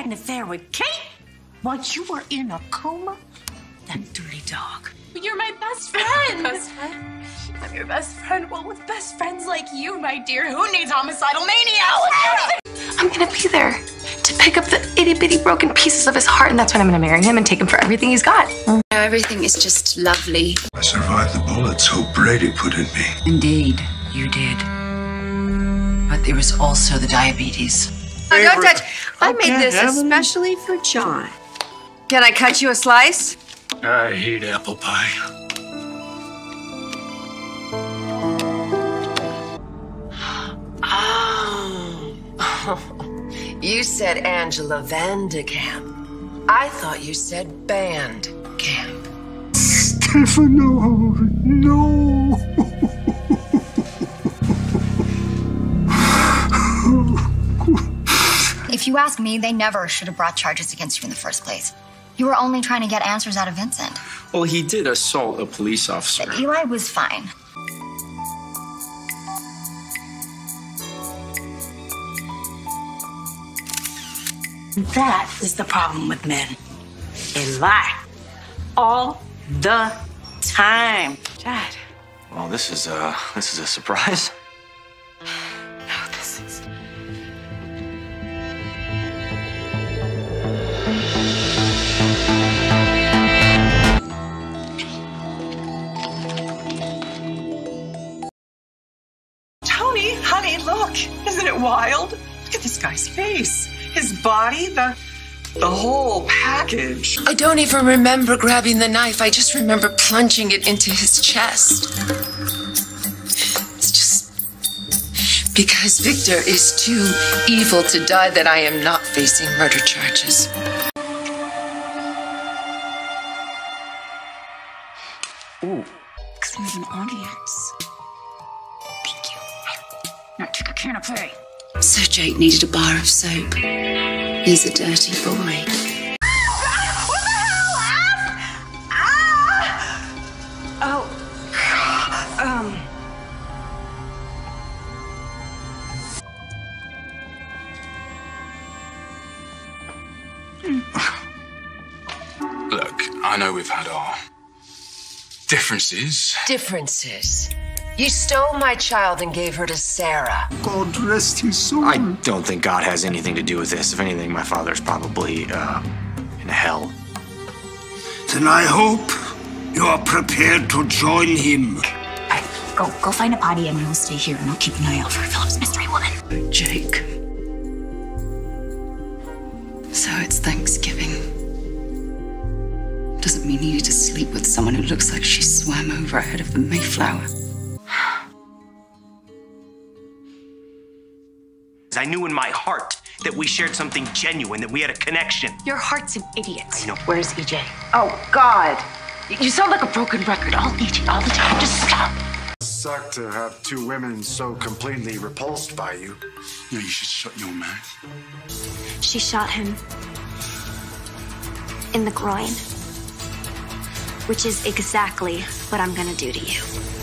had an affair with Kate while you were in a coma? That dirty dog. You're my best friend. Best friend? I'm your best friend. Well, with best friends like you, my dear, who needs homicidal mania? I'm gonna be there to pick up the itty-bitty broken pieces of his heart, and that's when I'm gonna marry him and take him for everything he's got. Everything is just lovely. I survived the bullets Hope Brady put in me. Indeed, you did. But there was also the diabetes. Oh, don't touch. I made this especially for John. Can I cut you a slice? I hate apple pie. Oh. You said Angela Vandecamp. I thought you said band camp. Stefano, no. If you ask me, they never should have brought charges against you in the first place. You were only trying to get answers out of Vincent. Well, he did assault a police officer. But Eli was fine. That is the problem with men. They lie. All the time. Dad. Well, this is a surprise. No, this is... Tony, honey, look. Isn't it wild? Look at this guy's face. His body, the whole package. I don't even remember grabbing the knife. I just remember plunging it into his chest. It's just because Victor is too evil to die that I am not facing murder charges. Ooh. Because there's an audience. Thank you. Not took a can of play. So Jake needed a bar of soap. He's a dirty boy. What the hell? Ah! Oh. Look, I know we've had our differences. You stole my child and gave her to Sarah. God rest his soul. I don't think God has anything to do with this. If anything, my father's probably, in hell. Then I hope you are prepared to join him. Right, go find a potty and we'll stay here and I'll keep an eye out for Philip's mystery woman. Jake. So it's Thanksgiving. Doesn't mean you need to sleep with someone who looks like she swam over ahead of the Mayflower. I knew in my heart that we shared something genuine, that we had a connection. Your heart's an idiot. I know. Where's EJ? Oh, God. You sound like a broken record. I'll eat you all the time. Just stop. Suck to have two women so completely repulsed by you. No, you should shut your mouth. She shot him in the groin, which is exactly what I'm gonna do to you.